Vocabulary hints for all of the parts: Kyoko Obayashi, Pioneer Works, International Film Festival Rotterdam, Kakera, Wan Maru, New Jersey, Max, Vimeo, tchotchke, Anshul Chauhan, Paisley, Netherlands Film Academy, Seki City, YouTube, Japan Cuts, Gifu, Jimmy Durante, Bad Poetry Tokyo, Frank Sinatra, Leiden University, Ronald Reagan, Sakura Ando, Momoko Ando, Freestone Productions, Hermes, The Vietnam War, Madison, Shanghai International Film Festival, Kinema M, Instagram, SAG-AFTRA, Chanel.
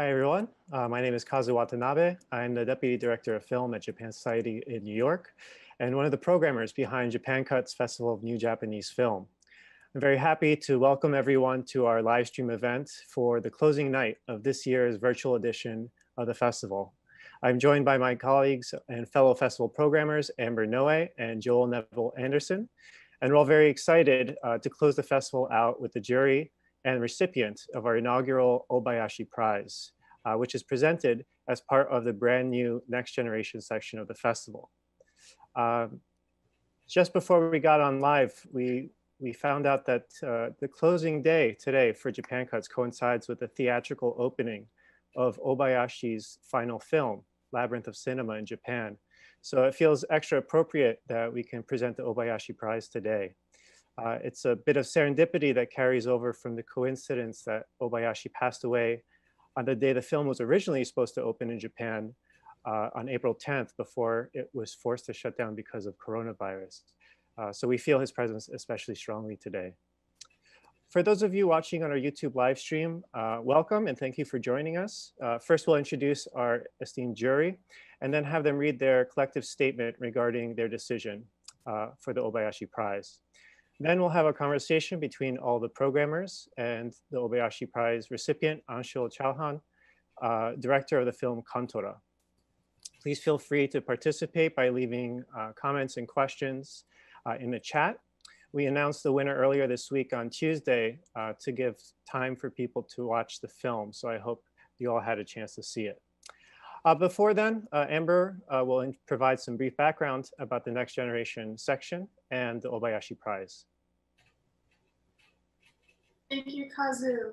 Hi, everyone. My name is Kazu Watanabe. I'm the Deputy Director of Film at Japan Society in New York, and one of the programmers behind Japan Cuts Festival of New Japanese Film. I'm very happy to welcome everyone to our live stream event for the closing night of this year's virtual edition of the festival. I'm joined by my colleagues and fellow festival programmers, Amber Noe and Joel Neville Anderson. And we're all very excited to close the festival out with the jury and recipient of our inaugural Obayashi Prize, which is presented as part of the brand new Next Generation section of the festival. Just before we got on live, we found out that the closing day today for Japan Cuts coincides with the theatrical opening of Obayashi's final film, Labyrinth of Cinema in Japan. So it feels extra appropriate that we can present the Obayashi Prize today. It's a bit of serendipity that carries over from the coincidence that Obayashi passed away on the day the film was originally supposed to open in Japan on April 10th before it was forced to shut down because of coronavirus. So we feel his presence especially strongly today. For those of you watching on our YouTube live stream, welcome and thank you for joining us. First, we'll introduce our esteemed jury and then have them read their collective statement regarding their decision for the Obayashi Prize. Then we'll have a conversation between all the programmers and the Obayashi Prize recipient, Anshul Chauhan, director of the film Kontora. Please feel free to participate by leaving comments and questions in the chat. We announced the winner earlier this week on Tuesday to give time for people to watch the film. So I hope you all had a chance to see it. Before then, Amber will provide some brief background about the Next Generation section and the Obayashi Prize. Thank you, Kazu.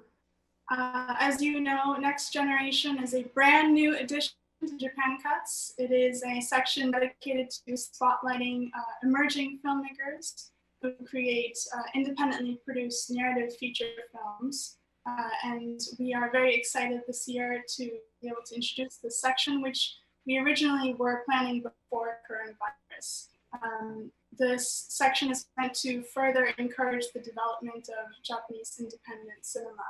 As you know, Next Generation is a brand new addition to Japan Cuts. It is a section dedicated to spotlighting emerging filmmakers who create independently produced narrative feature films. And we are very excited this year to be able to introduce this section, which we originally were planning before coronavirus. This section is meant to further encourage the development of Japanese independent cinema.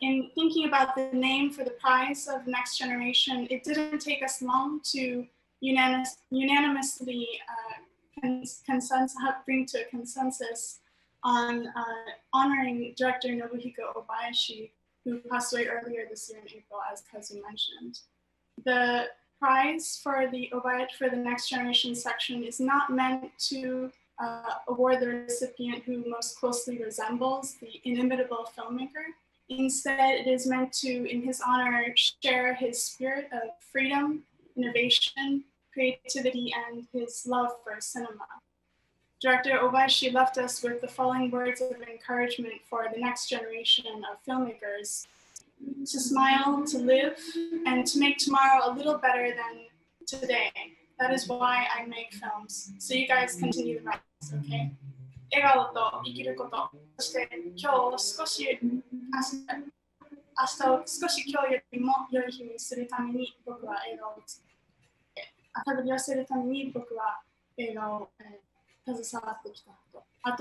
In thinking about the name for the prize of Next Generation, it didn't take us long to unanimously bring to a consensus on honoring director Nobuhiko Obayashi, who passed away earlier this year in April, as Kazu mentioned. The prize for the Obayashi for the Next Generation section is not meant to award the recipient who most closely resembles the inimitable filmmaker. Instead, it is meant to, in his honor, share his spirit of freedom, innovation, creativity, and his love for cinema. Director Obayashi left us with the following words of encouragement for the next generation of filmmakers: to smile, to live, and to make tomorrow a little better than today. That is why I make films. So you guys continue the rest, okay? 笑顔と生きること、そして今日を少し、明日を少し今日よりも良い日にするために僕は映画を作って、明るく寄せるために僕は映画をSo I'd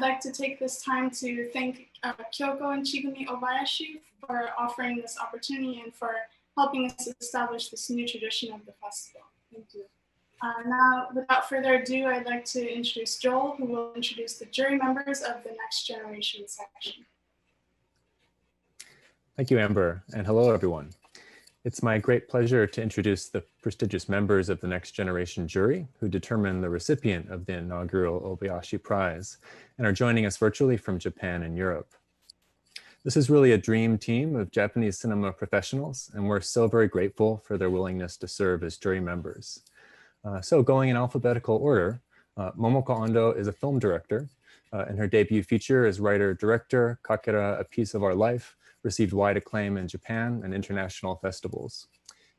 like to take this time to thank Kyoko and Chigumi Obayashi for offering this opportunity and for helping us establish this new tradition of the festival. Thank you. Now, without further ado, I'd like to introduce Joel, who will introduce the jury members of the Next Generation section. Thank you, Amber, and hello, everyone. It's my great pleasure to introduce the prestigious members of the Next Generation jury who determine the recipient of the inaugural Obayashi Prize and are joining us virtually from Japan and Europe. This is really a dream team of Japanese cinema professionals, and we're so very grateful for their willingness to serve as jury members. So going in alphabetical order, Momoko Ando is a film director, and her debut feature as writer-director, Kakera, A Piece of Our Life, received wide acclaim in Japan and international festivals.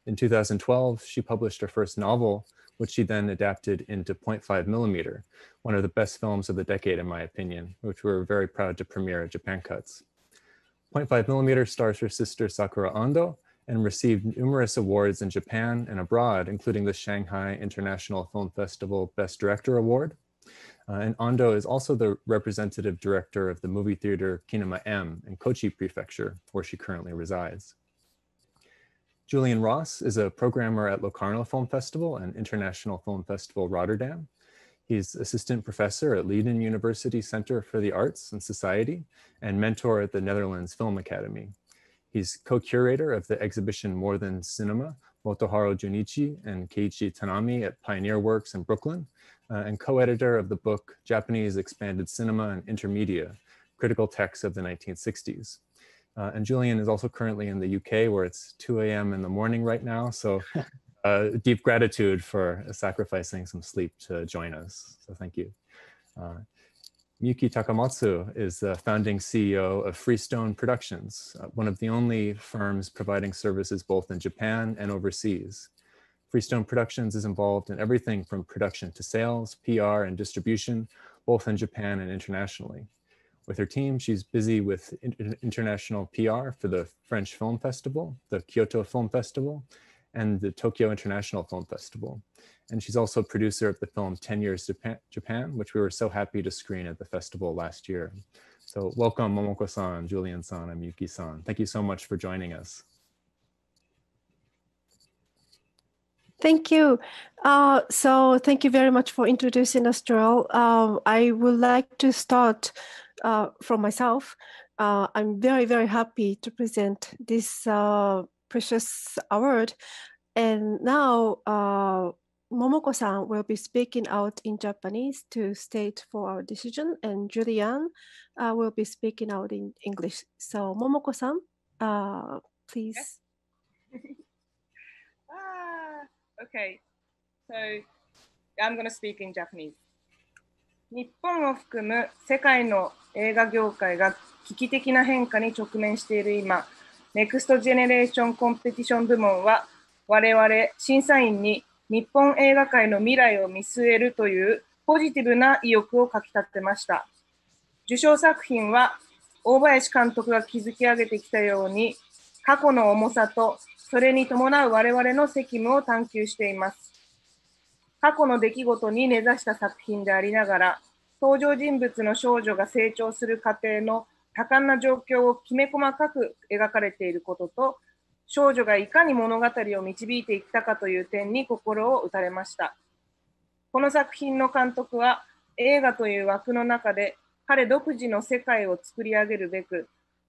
In 2012, she published her first novel, which she then adapted into 0.5mm, one of the best films of the decade, in my opinion, which we're very proud to premiere at Japan Cuts. 0.5mm stars her sister Sakura Ando and received numerous awards in Japan and abroad, including the Shanghai International Film Festival Best Director Award, And Ando is also the representative director of the movie theater Kinema M in Kochi Prefecture, where she currently resides. Julian Ross is a programmer at Locarno Film Festival and International Film Festival Rotterdam. He's assistant professor at Leiden University Center for the Arts and Society and mentor at the Netherlands Film Academy. He's co-curator of the exhibition More Than Cinema, Motoharu Junichi and Keiichi Tanami at Pioneer Works in Brooklyn, and co-editor of the book Japanese Expanded Cinema and Intermedia, Critical Texts of the 1960s. And Julian is also currently in the UK, where it's 2 a.m. in the morning right now. So deep gratitude for sacrificing some sleep to join us. So thank you. Miyuki Takamatsu is the founding CEO of Freestone Productions, one of the only firms providing services both in Japan and overseas. Freestone Productions is involved in everything from production to sales, PR, and distribution, both in Japan and internationally. With her team, she's busy with international PR for the French Film Festival, the Kyoto Film Festival, and the Tokyo International Film Festival. And she's also producer of the film 10 Years Japan, which we were so happy to screen at the festival last year. So welcome Momoko-san, Julian-san, and Miyuki-san. Thank you so much for joining us. Thank you. So thank you very much for introducing us, Joel. I would like to start from myself. I'm very, very happy to present this precious award. And now Momoko-san will be speaking out in Japanese to state for our decision, and Julian will be speaking out in English. So Momoko-san, please. Yes. Okay, so I'm going to speak in Japanese. 日本を含む世界の映画業界が危機的な変化に直面している今、ネクストジェネレーションコンペティション部門は我々審査員に日本映画界の未来を見据えるというポジティブな意欲をかき立てました。受賞作品は大林監督が築き上げてきたように過去の重さとそれに伴う我々の責務を探求しています。過去の出来事に根ざした作品でありながら、登場人物の少女が成長する過程の多感な状況をきめ細かく描かれていることと、少女がいかに物語を導いていったかという点に心を打たれました。この作品の監督は、映画という枠の中で彼独自の世界を作り上げるべく、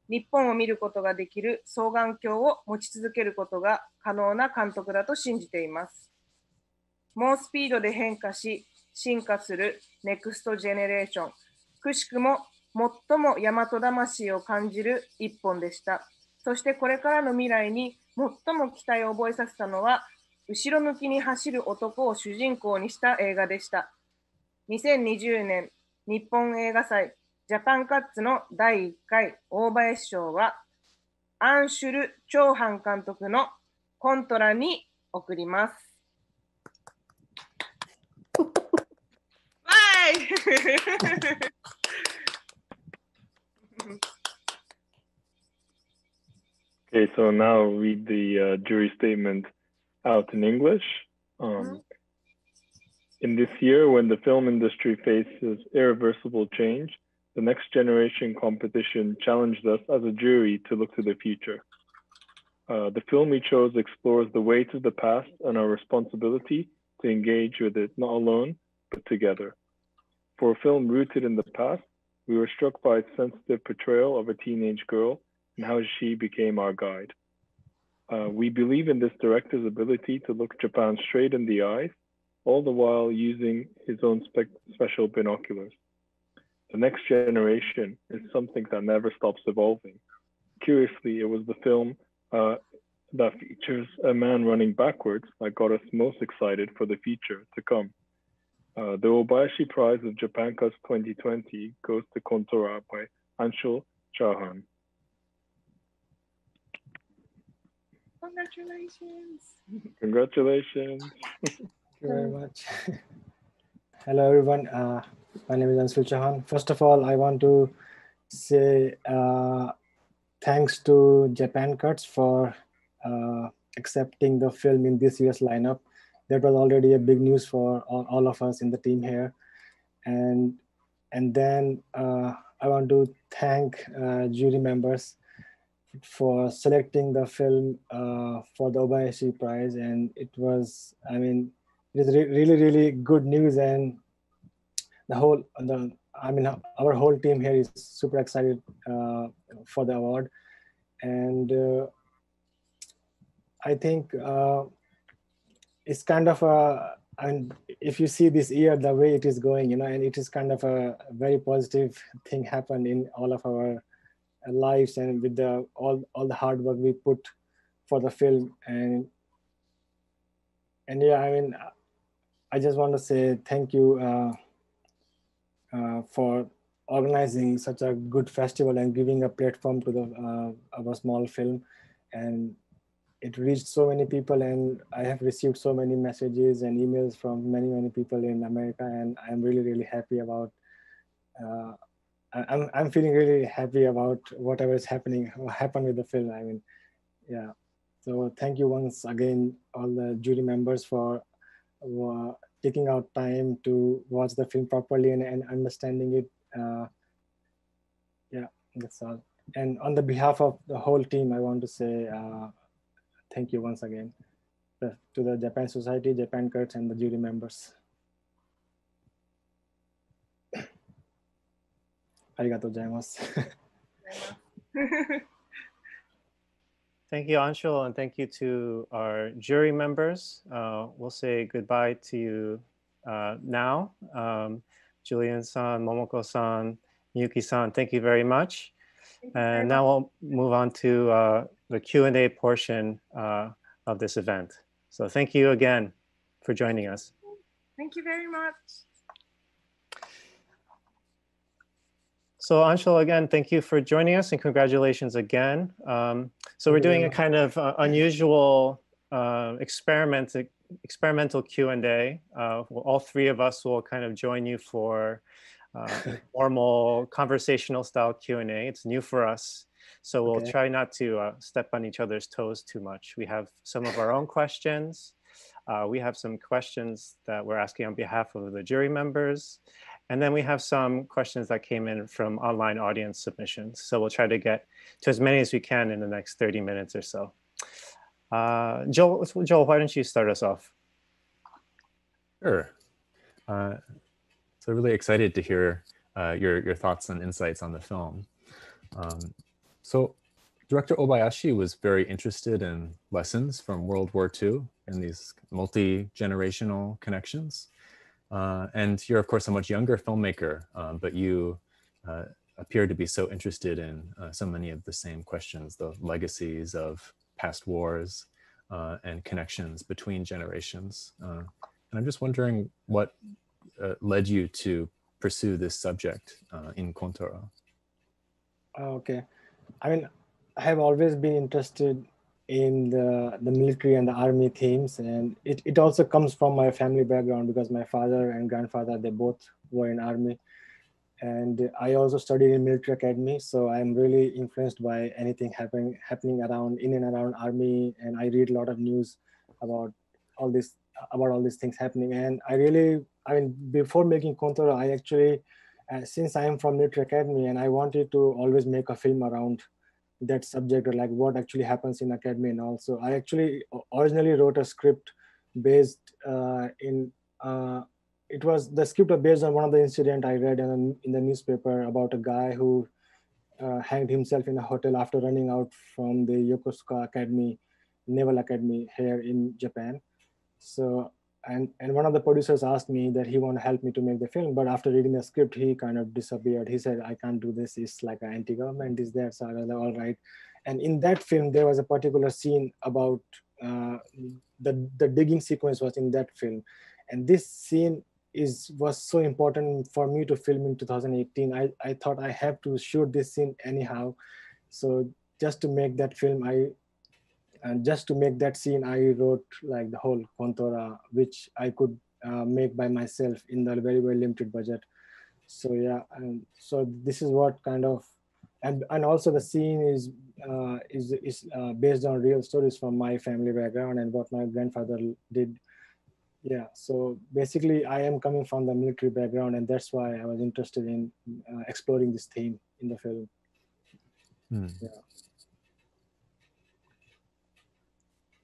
日本を見ることができる双眼鏡を持ち続けることが可能な監督だと信じています。猛スピードで変化し、進化するネクストジェネレーション。くしくも最も大和魂を感じる一本でした。そしてこれからの未来に最も期待を覚えさせたのは、後ろ向きに走る男を主人公にした映画でした。2020年日本映画祭。ジャパンカッツの第1回大林賞は、アンシュル・チョーハン監督のコントラに贈ります。Okay, so now read the jury statement out in English. In this year, when the film industry faces irreversible change, the next generation competition challenged us as a jury to look to the future. The film we chose explores the weight of the past and our responsibility to engage with it, not alone, but together. For a film rooted in the past, we were struck by its sensitive portrayal of a teenage girl and how she became our guide. We believe in this director's ability to look Japan straight in the eyes, all the while using his own special binoculars. The next generation is something that never stops evolving. Curiously, it was the film that features a man running backwards that got us most excited for the future to come. The Obayashi Prize of Japan Cuts 2020 goes to Kontora by Anshul Chauhan. Congratulations. Congratulations. Thank you very much. Hello, everyone. My name is Anshul Chauhan. First of all, I want to say thanks to Japan Cuts for accepting the film in this year's lineup. That was already a big news for all of us in the team here. And then I want to thank jury members for selecting the film for the Obayashi Prize. And it was, I mean, it is really good news, and the whole, our whole team here is super excited for the award. And I think it's kind of a, and if you see this year, the way it is going, you know, and it is kind of a very positive thing happened in all of our lives, and with the all the hard work we put for the film. And yeah, I mean, I just want to say thank you for organizing such a good festival and giving a platform to the our small film. And it reached so many people, and I have received so many messages and emails from many people in America, and I'm really happy about, I'm feeling really happy about whatever is happened with the film, I mean, yeah. So thank you once again, all the jury members for taking out time to watch the film properly and understanding it. Yeah, that's all. And on the behalf of the whole team, I want to say, thank you once again to the Japan Society, Japan Cuts, and the jury members. Arigatou gozaimasu. Thank you, Anshul, and thank you to our jury members. We'll say goodbye to you now. Julian-san, Momoko-san, Miyuki-san, thank you very much. And now we'll move on to the Q&A portion of this event. So thank you again for joining us. Thank you very much. So Anshul, again, thank you for joining us, and congratulations again. So we're doing a kind of unusual experimental Q&A. All three of us will kind of join you for informal conversational style Q&A. It's new for us. So we'll try not to step on each other's toes too much. We have some of our own questions. We have some questions that we're asking on behalf of the jury members. And then we have some questions that came in from online audience submissions. So we'll try to get to as many as we can in the next 30 minutes or so. Joel, why don't you start us off? Sure. So really excited to hear your thoughts and insights on the film. So Director Obayashi was very interested in lessons from World War II and these multi-generational connections. And you're, of course, a much younger filmmaker, but you appear to be so interested in so many of the same questions, the legacies of past wars and connections between generations. And I'm just wondering what led you to pursue this subject in Kontora? Okay. I mean, I have always been interested in the military and the army themes, and it also comes from my family background, because my father and grandfather, they both were in army, and I also studied in military academy, so I'm really influenced by anything happening around in and around army, and I read a lot of news about all these things happening. And I mean before making Kontora, I actually, since I am from military academy, and I wanted to always make a film around that subject, or like what actually happens in academy. And also I actually originally wrote a script based the script was based on one of the incident I read in the newspaper about a guy who hanged himself in a hotel after running out from the Yokosuka Academy, Naval Academy here in Japan. So and one of the producers asked me that he want to help me to make the film, but after reading the script, he kind of disappeared. He said, I can't do this. It's like an anti-government is there. So I was like, all right. And in that film, there was a particular scene about the digging sequence was in that film. And this scene was so important for me to film in 2018. I thought I have to shoot this scene anyhow. So just to make that film, I wrote like the whole Kontora, which I could make by myself in the very limited budget. So yeah, and so this is what kind of, and also the scene is based on real stories from my family background and what my grandfather did. Yeah, so basically I am coming from the military background, and that's why I was interested in exploring this theme in the film. Mm. Yeah.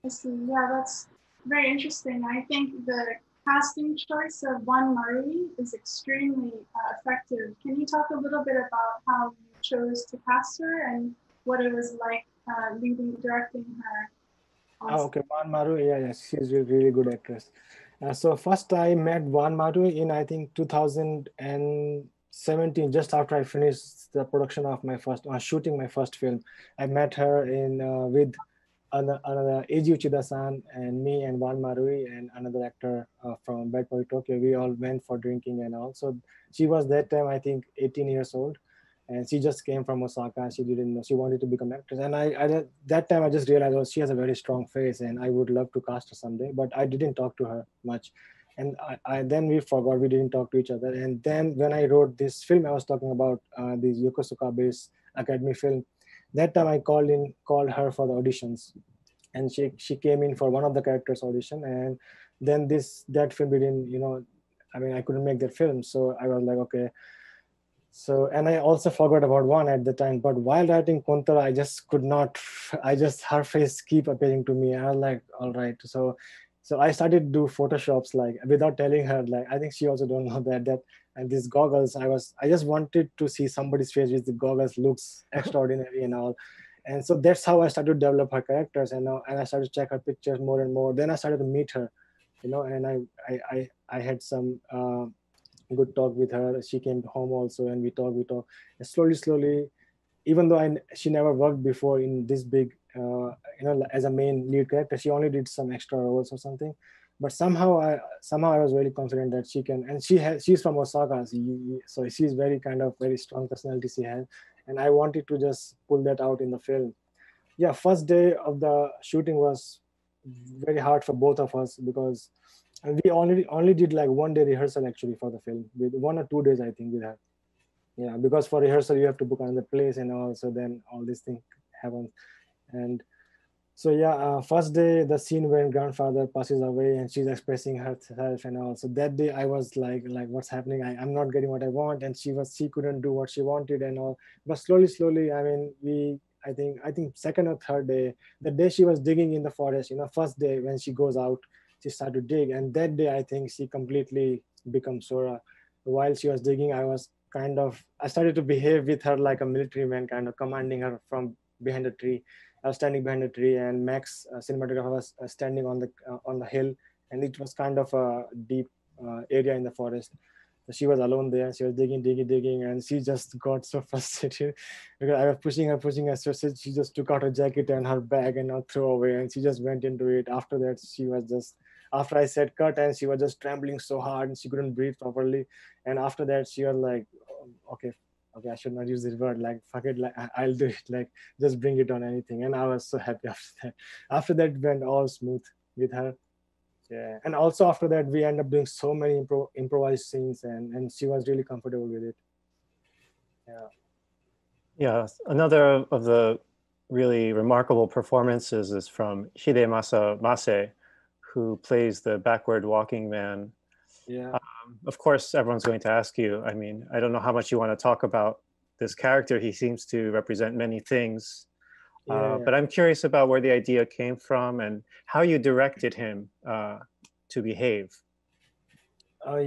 I see. Yeah, that's very interesting. I think the casting choice of Wan Maru is extremely effective. Can you talk a little bit about how you chose to cast her and what it was like directing her? Oh, okay, Wan Maru, yeah, she's a really good actress. So first I met Wan Maru in, I think, 2017, just after I finished the production of my first, or shooting my first film. I met her in with another Eiji Uchida-san and me and Wan Maru and another actor from Bad Poetry Tokyo. We all went for drinking and all. So she was that time, I think, 18 years old. And she just came from Osaka. She didn't know, she wanted to become an actress. And I that time I just realized, oh, she has a very strong face and I would love to cast her someday, but I didn't talk to her much. And then we forgot, we didn't talk to each other. And then when I wrote this film, I was talking about this Yokosuka-based academy film. That time I called her for the auditions. And she came in for one of the characters audition. And then that film didn't, I couldn't make that film. So I was like, okay. So, and I also forgot about one at the time, but while writing Kontora, I just could not, her face keep appearing to me. I was like, all right. So I started to do Photoshops, like without telling her, like, I think she also don't know that, and these goggles, I just wanted to see somebody's face with the goggles, looks extraordinary and all. And so that's how I started to develop her characters, and I started to check her pictures more and more. Then I started to meet her, and I had some, good talk with her. She came home also, and we talked. And slowly, even though she never worked before in this big, as a main lead character, she only did some extra roles or something. But somehow I was very confident that she can. And she's from Osaka, so she's very strong personality she has. And I wanted to just pull that out in the film. Yeah, first day of the shooting was very hard for both of us because. And we only did like 1 day rehearsal actually for the film, with 1 or 2 days, I think, with her. Yeah, because for rehearsal, you have to book another place and all, so then all these things happen. And so, yeah, first day, the scene when grandfather passes away and she's expressing herself and all. So that day I was like what's happening? I'm not getting what I want. And she couldn't do what she wanted and all. But slowly, I think second or third day, the day she was digging in the forest, first day when she goes out, she started to dig, and that day I think she completely became Sora. While she was digging, I started to behave with her like a military man, commanding her from behind a tree. I was standing behind a tree, and Max, cinematographer, was standing on the hill, and it was a deep area in the forest. So she was alone there. She was digging, and she just got so frustrated because I was pushing her. So she just took out her jacket and her bag and threw away, and she just went into it. After that, she was just. After I said cut, and she was just trembling so hard and she couldn't breathe properly. And after that, she was like, okay, I should not use this word. Like, fuck it, like I'll do it. Like, just bring it on anything. And I was so happy after that. After that, it went all smooth with her. Yeah. And also after that, we ended up doing so many improvised scenes, and she was really comfortable with it. Yeah. Yeah. Another of the really remarkable performances is from Hidemasa Mase, who plays the backward walking man. Yeah. Of course, everyone's going to ask you, I don't know how much you want to talk about this character. He seems to represent many things, but I'm curious about where the idea came from and how you directed him to behave. Before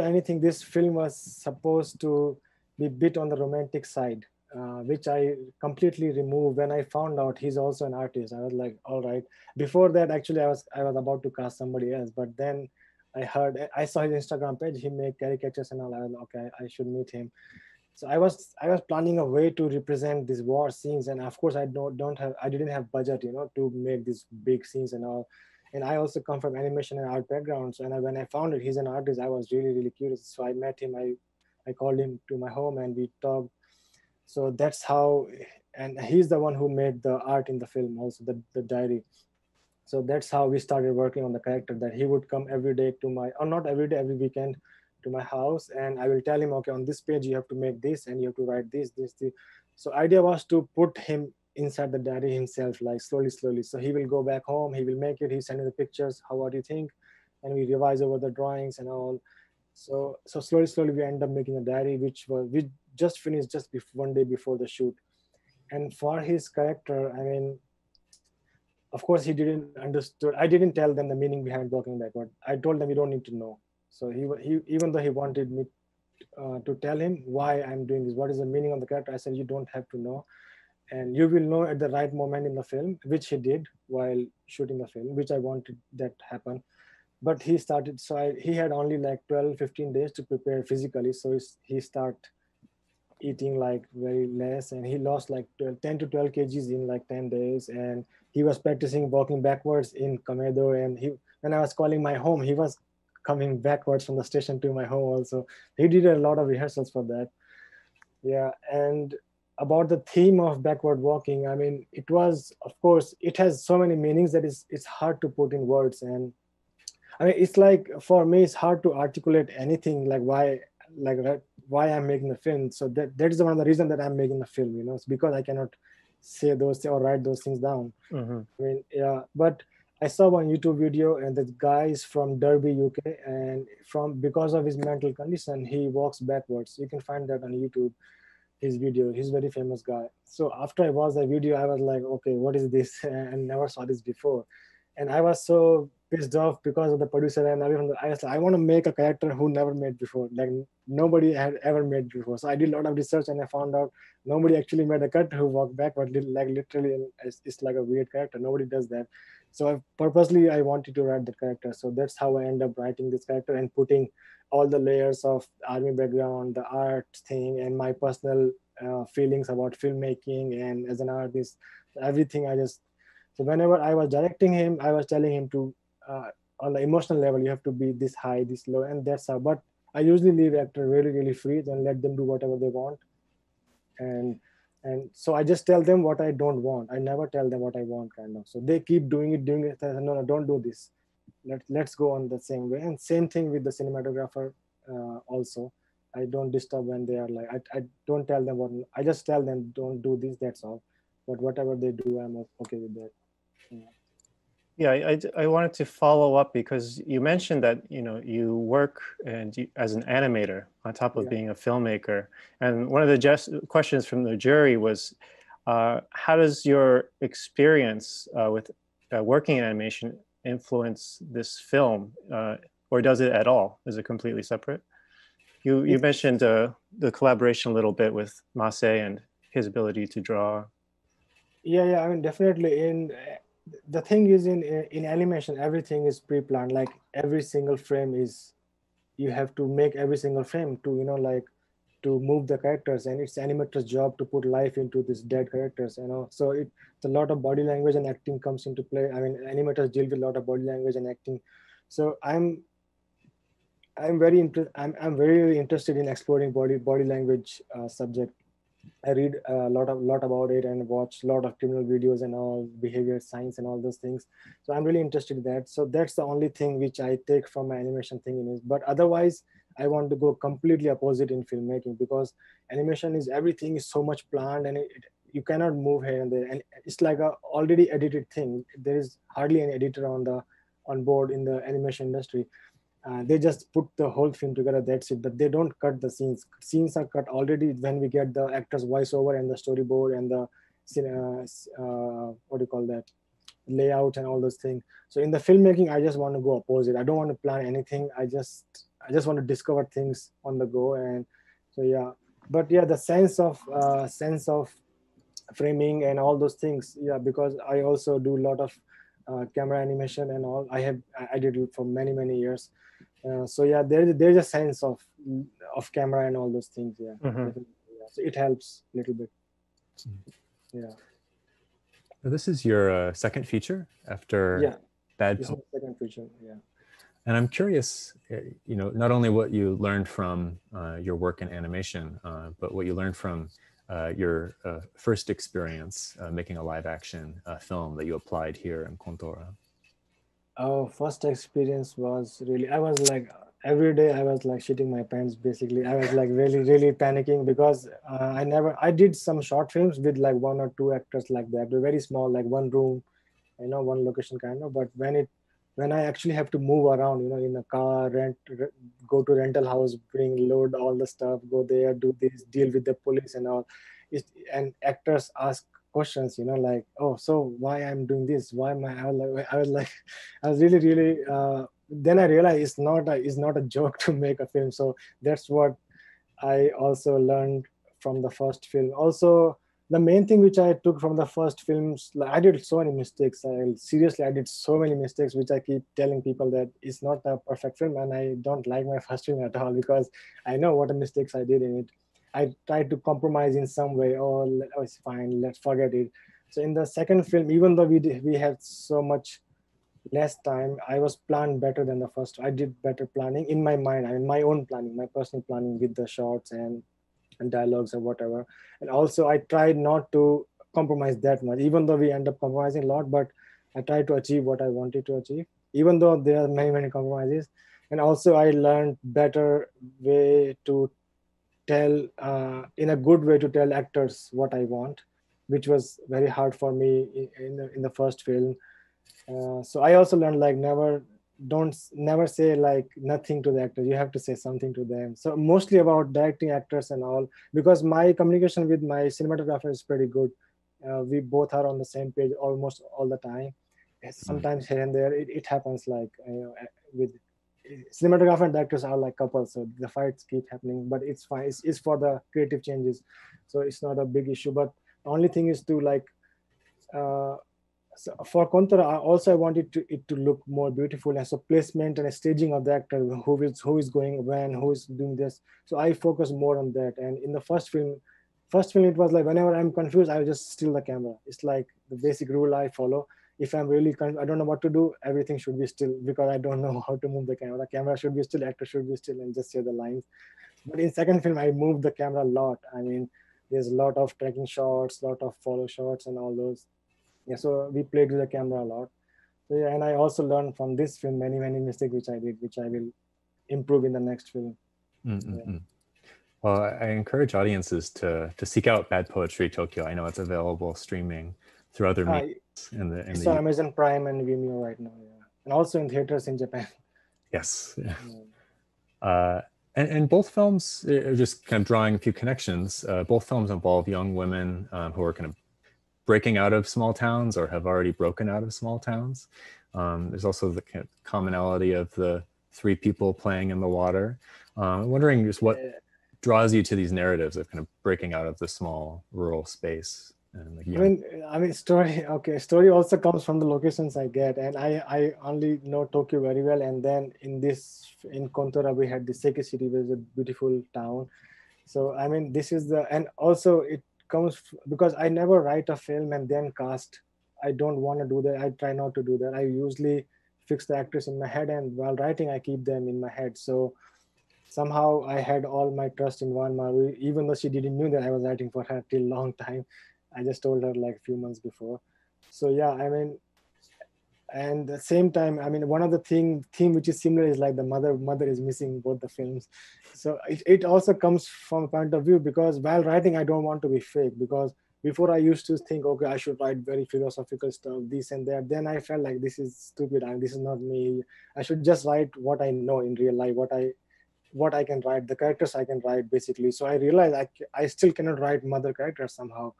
anything, this film was supposed to be a bit on the romantic side. Which I completely removed when I found out he's also an artist. I was like, all right. Before that, actually, I was about to cast somebody else, but then I saw his Instagram page. He made caricatures and all. I was like, okay, I should meet him. So I was planning a way to represent these war scenes, and of course, I didn't have budget, to make these big scenes and all. And I also come from animation and art backgrounds. So, and when I found out he's an artist, I was really curious. So I met him. I called him to my home, and we talked. So that's how, and he's the one who made the art in the film, also the diary. So that's how we started working on the character, that he would come every day to my, or not every day, every weekend to my house. And I will tell him, okay, on this page, you have to make this and you have to write this. So idea was to put him inside the diary himself, like slowly. So he will go back home, he will make it, he send me the pictures, how what do you think? And we revise over the drawings and all. So slowly we end up making a diary, which we just finished just one day before the shoot. And for his character, I mean, of course he didn't understood. I didn't tell them the meaning behind walking backward. I told them you don't need to know. So he even though he wanted me to tell him why I'm doing this, what is the meaning of the character, I said you don't have to know. And you will know at the right moment in the film, which he did while shooting the film, which I wanted that to happen. But he started, so he had only like 12, 15 days to prepare physically. So he started eating like very less, and he lost like 10 to 12 kgs in like 10 days. And he was practicing walking backwards in Kamedo. And when I was calling my home, he was coming backwards from the station to my home also. He did a lot of rehearsals for that. Yeah, and about the theme of backward walking, I mean, it was, of course, it has so many meanings that it's hard to put in words. And I mean, it's like, for me, it's hard to articulate anything like why I'm making the film. So that is one of the reasons that I'm making the film, you know, it's because I cannot say those or write those things down. Mm-hmm. I mean, yeah, but I saw one YouTube video and the guy is from Derby, UK, and because of his mental condition, he walks backwards. You can find that on YouTube, his video. He's a very famous guy. So after I watched that video, I was like, okay, what is this? And never saw this before. And I was so pissed off because of the producer and everyone. I was like, I want to make a character who never made before, like nobody had ever made before. So I did a lot of research and I found out nobody actually made a character who walked backward, like literally, it's like a weird character. Nobody does that. So I purposely wanted to write the character. So that's how I end up writing this character and putting all the layers of army background, the art thing, and my personal feelings about filmmaking and as an artist, everything I just. So whenever I was directing him, I was telling him to, on the emotional level, you have to be this high, this low, and that's how. But I usually leave actor really free and let them do whatever they want. And so I just tell them what I don't want. I never tell them what I want, kind of. So they keep doing it. No, don't do this. Let's go on the same way. And same thing with the cinematographer also. I don't disturb when they are like, I don't tell them what, I just tell them don't do this, that's all. But whatever they do, I'm okay with that. Yeah, I wanted to follow up because you mentioned that, you know, you work as an animator on top of being a filmmaker. And one of the questions from the jury was, how does your experience with working in animation influence this film? Or does it at all? Is it completely separate? You mentioned the collaboration a little bit with Mase and his ability to draw. Yeah, I mean, definitely. The thing is, in animation, everything is pre-planned. Like every single frame is, you have to make every single frame to, you know, like to move the characters, and it's animator's job to put life into these dead characters, you know. So it's a lot of body language and acting comes into play. I mean, animators deal with a lot of body language and acting. So I'm very interested in exploring body language subject. I read a lot about it and watch a lot of criminal videos and all behavior science and all those things. So I'm really interested in that. So that's the only thing which I take from my animation thing. But otherwise, I want to go completely opposite in filmmaking, because animation is everything is so much planned and you cannot move here and there. And it's like a already edited thing. There is hardly an editor on board in the animation industry. They just put the whole film together, that's it, but they don't cut the scenes. Scenes are cut already when we get the actor's voiceover and the storyboard and the layout and all those things. So in the filmmaking, I just want to go opposite. I don't want to plan anything. I just want to discover things on the go. And so, yeah, but yeah, the sense of framing and all those things. Yeah, because I also do a lot of camera animation and all. I did it for many years. So yeah, there's a sense of camera and all those things. Yeah. Mm-hmm. Yeah. So it helps a little bit. Yeah. So this is your second feature after Bad Poetry. Second feature. Yeah. And I'm curious, you know, not only what you learned from your work in animation, but what you learned from your first experience making a live action film that you applied here in Kontora. Oh, first experience was really, I was like every day I was like shitting my pants, basically. I was like really panicking because I did some short films with like one or two actors like that. They're very small, like one room, you know, one location kind of. But when I actually have to move around, you know, in a car, go to rental house, bring, load all the stuff, go there, do this, deal with the police and all. And actors ask questions, you know, like, oh, so why I'm doing this? Why am I was really then I realized it's not a joke to make a film. So that's what I also learned from the first film. Also, the main thing which I took from the first films, like I did so many mistakes. Seriously, I did so many mistakes, which I keep telling people that it's not a perfect film, and I don't like my first film at all because I know what mistakes I did in it. I tried to compromise in some way. Oh, it's fine, let's forget it. So in the second film, even though we had so much less time, I was planned better than the first. I did better planning in my mind, I mean, my own planning, my personal planning with the shots and dialogues or whatever. And also I tried not to compromise that much, even though we end up compromising a lot, but I tried to achieve what I wanted to achieve, even though there are many compromises. And also I learned better way to tell, in a good way to tell actors what I want, which was very hard for me in the first film. So I also learned like never say like nothing to the actor. You have to say something to them. So mostly about directing actors and all, because my communication with my cinematographer is pretty good. We both are on the same page almost all the time. Sometimes here and there it happens, like with cinematographer and directors are like couples, so the fights keep happening, but it's fine. It's for the creative changes, so it's not a big issue. But the only thing is to like so for Kontora, also I wanted it to look more beautiful, and so placement and staging of the actor, who is going when, who is doing this. So I focus more on that. And in the first film, it was like whenever I'm confused, I just steal the camera. It's like the basic rule I follow. If I'm really confused, I don't know what to do, everything should be still because I don't know how to move the camera. The camera should be still, actor should be still, and just say the lines. But in second film, I moved the camera a lot. I mean, there's a lot of tracking shots, lot of follow shots, and all those. Yeah, so we played with the camera a lot. So yeah, and I also learned from this film many mistakes which I did, which I will improve in the next film. Yeah. Well, I encourage audiences to seek out Bad Poetry Tokyo. I know it's available streaming through other means. It's on Amazon Prime and Vimeo right now, yeah, and also in theaters in Japan. Yes. Yeah. Yeah. And both films, just kind of drawing a few connections. Both films involve young women who are kind of breaking out of small towns or have already broken out of small towns. There's also the kind of commonality of the three people playing in the water. I'm wondering just what draws you to these narratives of kind of breaking out of the small rural space. And like, yeah. I mean, story also comes from the locations I get, and I only know Tokyo very well. And then in Kontora, we had the Seki City, which is a beautiful town. So I mean, and also it comes because I never write a film and then cast. I don't want to do that. I try not to do that. I usually fix the actors in my head, and while writing, I keep them in my head. So somehow I had all my trust in Wan Maru, even though she didn't know that I was writing for her till a long time. I just told her like a few months before. So yeah, I mean, and at the same time, I mean, one of the theme which is similar is like the mother is missing both the films. So it also comes from a point of view, because while writing, I don't want to be fake, because before I used to think, okay, I should write very philosophical stuff, this and that. Then I felt like this is stupid and this is not me. I should just write what I know in real life, what I can write, the characters I can write basically. So I realized I still cannot write mother characters somehow.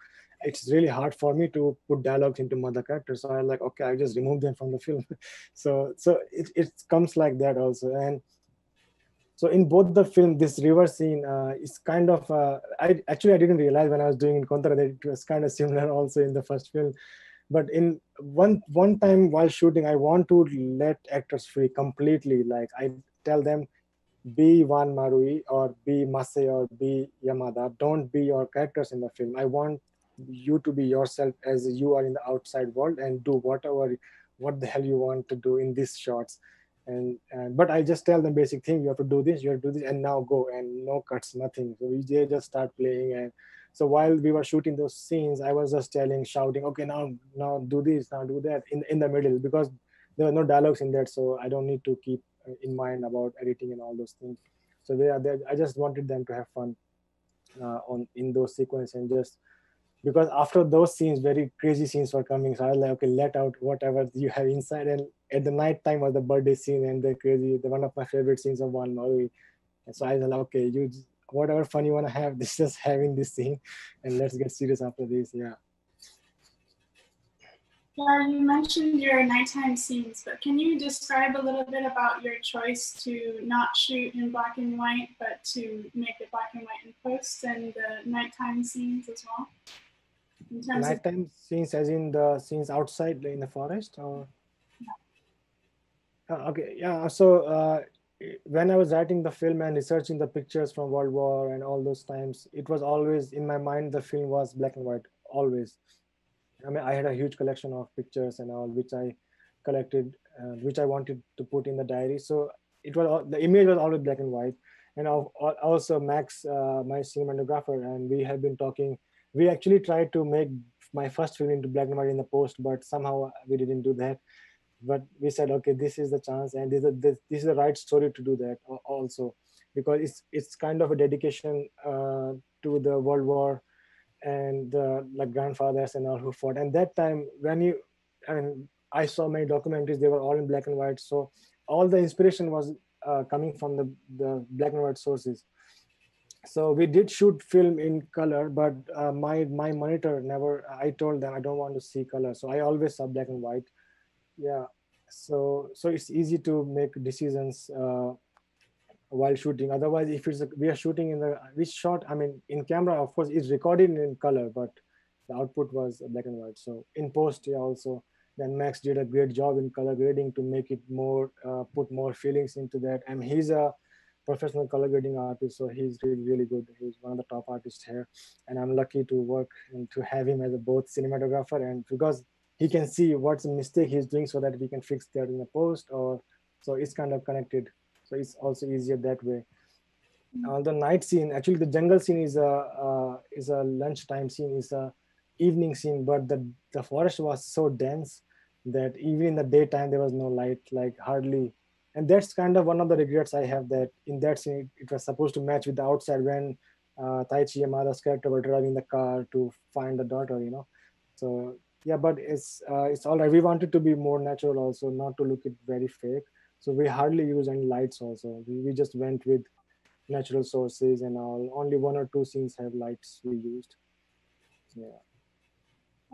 It's really hard for me to put dialogues into mother characters. So I'm like, okay, I just remove them from the film. So it comes like that also. And so in both the film, this river scene is kind of, I didn't realize when I was doing in Kontora that it was kind of similar also in the first film. But in one time while shooting, I want to let actors free completely. Like I tell them, be Wan Maru or be Mase or be Yamada. Don't be your characters in the film. I want you to be yourself as you are in the outside world and do what the hell you want to do in these shots. And but I just tell them basic thing, you have to do this, and now go, and no cuts, nothing. So we just start playing. And so while we were shooting those scenes, I was just shouting, okay, now do this, now do that in the middle, because there are no dialogues in that. So I don't need to keep in mind about editing and all those things. So they are there. I just wanted them to have fun in those sequences, and just because after those scenes, very crazy scenes were coming. So I was like, okay, let out whatever you have inside. And at the night time was the birthday scene and the crazy, one of my favorite scenes of Wan Maru. And so I was like, okay, you whatever fun you want to have, this just having this scene, and let's get serious after this. Yeah. Yeah, you mentioned your nighttime scenes, but can you describe a little bit about your choice to not shoot in black and white, but to make it black and white in post, and the nighttime scenes as well? In terms nighttime scenes as in the scenes outside in the forest? Or? Yeah. Okay, yeah, so when I was writing the film and researching the pictures from World War and all those times, it was always in my mind, the film was black and white, always. I mean, I had a huge collection of pictures and all, which I collected, which I wanted to put in the diary. So it was, the image was always black and white. And also Max, my cinematographer, and we have been talking. We actually tried to make my first film into black and white in the post, but somehow we didn't do that. But we said, okay, this is the chance, and this is the right story to do that also, because it's kind of a dedication to the World War and like grandfathers and all who fought. And that time, when I saw many documentaries, they were all in black and white. So all the inspiration was coming from the black and white sources. So we did shoot film in color, but my monitor never, I told them I don't want to see color. So I always saw black and white. Yeah, so it's easy to make decisions while shooting. Otherwise, if we are shooting in the, in camera, of course, it's recorded in color, but the output was black and white. So in post, yeah, also, then Max did a great job in color grading to make it more, put more feelings into that. And he's a professional color grading artist, so he's really, really good. He's one of the top artists here. And I'm lucky to work and to have him as both cinematographer, and because he can see what's a mistake he's doing so that we can fix that in the post, or so it's kind of connected. So it's also easier that way. The night scene, actually the jungle scene is a lunchtime scene, is a evening scene, but the forest was so dense that even in the daytime, there was no light, like hardly. And that's kind of one of the regrets I have, that in that scene, it was supposed to match with the outside when Taichi Yamada's character was driving the car to find the daughter, you know? So, yeah, but it's all right. We wanted to be more natural also, not to look it very fake. So we hardly use any lights also. We just went with natural sources and all. Only one or two scenes have lights we used. Yeah.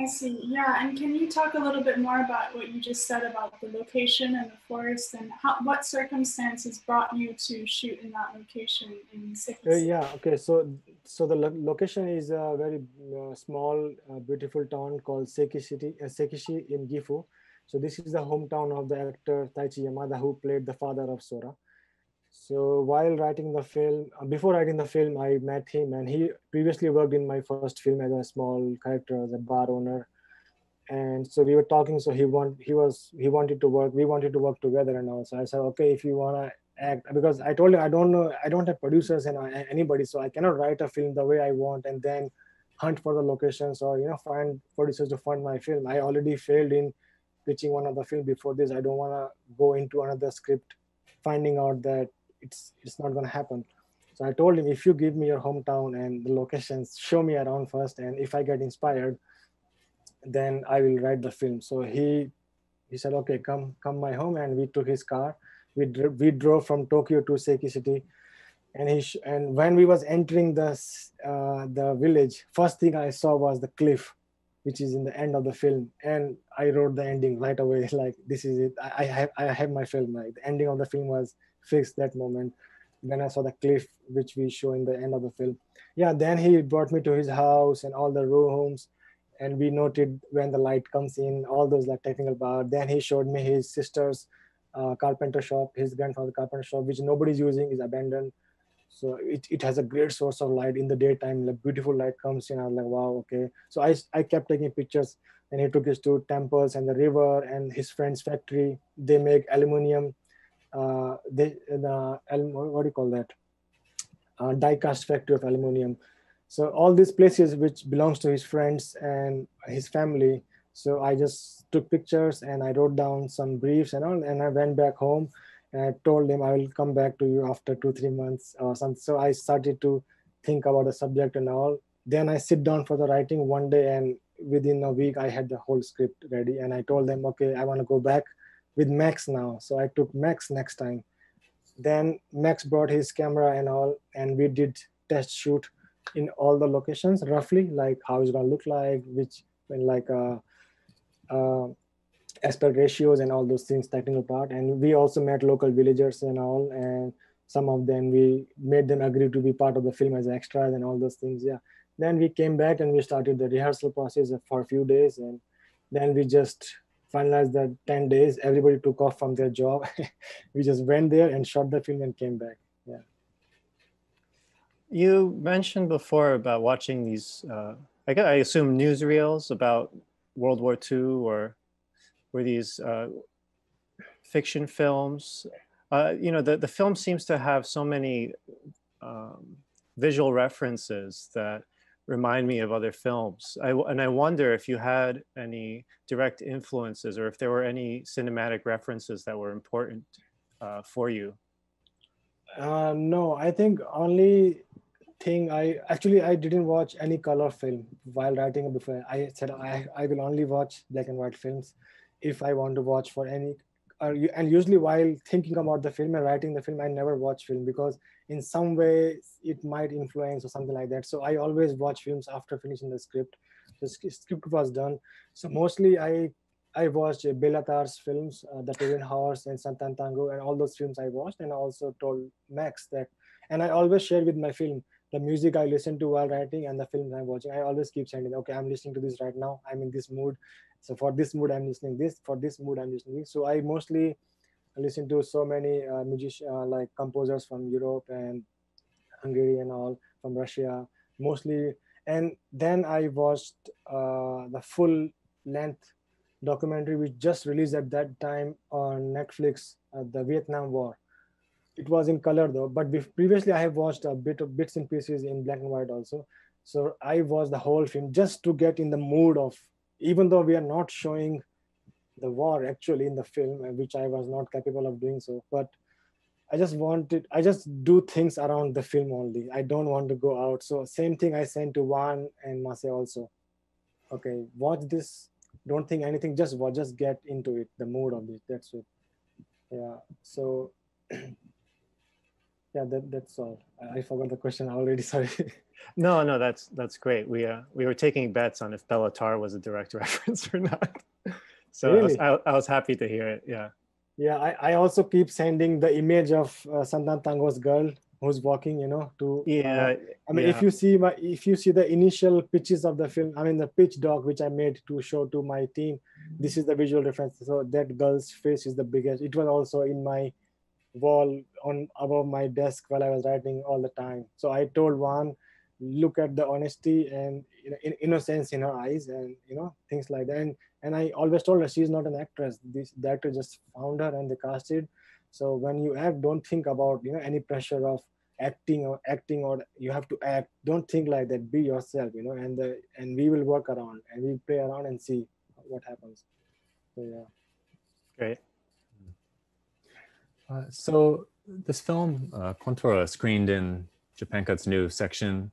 I see. Yeah, and can you talk a little bit more about what you just said about the location and the forest, and what circumstances brought you to shoot in that location in Seki City? Yeah. Okay. So the location is a very small, beautiful town called Seki City, Sekishi in Gifu. So this is the hometown of the actor Taichi Yamada, who played the father of Sora. So while writing the film, before writing the film, I met him, and he previously worked in my first film as a small character, as a bar owner. And so we were talking, so he wanted to work, we wanted to work together and all. So I said, okay, if you wanna act, because I told him, I don't have producers and anybody, so I cannot write a film the way I want and then hunt for the locations or, you know, find producers to fund my film. I already failed in pitching one of the film before this. I don't want to go into another script, finding out that it's not going to happen. So I told him, if you give me your hometown and the locations, show me around first, and if I get inspired, then I will write the film. So he said, okay, come my home, and we took his car. We drove from Tokyo to Seki City, and and when we was entering the village, first thing I saw was the cliff, which is in the end of the film. And I wrote the ending right away, like, this is it. I have my film, like the ending of the film was fixed that moment. Then I saw the cliff, which we show in the end of the film. Yeah, then he brought me to his house and all the rooms, and we noted when the light comes in, all those like technical bar. Then he showed me his sister's carpenter shop, his grandfather's carpenter shop, which nobody's using, is abandoned. So it has a great source of light in the daytime, like beautiful light comes in. I was like, wow, okay. So I kept taking pictures, and he took his two temples and the river and his friend's factory. They make aluminum, what do you call that? Die cast factory of aluminum. So all these places which belongs to his friends and his family. So I just took pictures and I wrote down some briefs and all, and I went back home. And I told him I will come back to you after 2-3 months or something. So I started to think about the subject and all. Then I sit down for the writing one day, and within a week I had the whole script ready. And I told them, okay, I want to go back with Max now. So I took Max next time. Then Max brought his camera and all, and we did test shoot in all the locations roughly, like how it's gonna look like, which like aspect ratios and all those things, technical part. And we also met local villagers and all, and some of them we made them agree to be part of the film as extras and all those things. Yeah. Then we came back and we started the rehearsal process for a few days, and then we just finalized the 10 days. Everybody took off from their job. We just went there and shot the film and came back. Yeah. You mentioned before about watching these, I assume newsreels about World War II, or were these fiction films? You know, the film seems to have so many visual references that remind me of other films. And I wonder if you had any direct influences, or if there were any cinematic references that were important for you. No, I think only thing I didn't watch any color film while writing before. I said I will only watch black and white films if I want to watch for any, and usually while thinking about the film and writing the film, I never watch film because in some way it might influence or something like that. So I always watch films after finishing the script. The script was done. So mostly I watched Belatar's films, The Turin Horse and Santan Tango, and all those films I watched. And I also told Max that, and I always share with my film, the music I listen to while writing and the films I'm watching. I always keep sending, okay, I'm listening to this right now. I'm in this mood. So for this mood, I'm listening this. For this mood, I'm listening this. So I mostly listen to so many musicians, like composers from Europe and Hungary and all, from Russia, mostly. And then I watched the full length documentary which just released at that time on Netflix, The Vietnam War. It was in color though, but previously I have watched a bit of bits and pieces in black and white also. So I watched the whole film just to get in the mood of, even though we are not showing the war actually in the film, which I was not capable of doing so, but I just do things around the film only. I don't want to go out. So same thing I sent to Wan and Mase also. Okay, watch this. Don't think anything, just watch, just get into it, the mood of it, that's it. Yeah, so, yeah, that's all. I forgot the question already, sorry. No, that's great. We were taking bets on if Bellatar was a direct reference or not. So really? I was happy to hear it, yeah. Yeah, I also keep sending the image of Santan Tango's girl who's walking, you know, to, yeah. I mean, yeah. If you see the initial pitches of the film, I mean, the pitch doc, which I made to show to my team, this is the visual reference. So that girl's face is the biggest. It was also in my wall on above my desk while I was writing all the time. So I told Juan, look at the honesty and, you know, innocence in her eyes and, you know, things like that. And I always told her, she's not an actress. The actor just found her and they casted. So when you act, don't think about, you know, any pressure of acting or you have to act. Don't think like that. Be yourself, you know. And we will work around and we play around and see what happens. So yeah, great. So this film Kontora screened in Japan Cuts' new section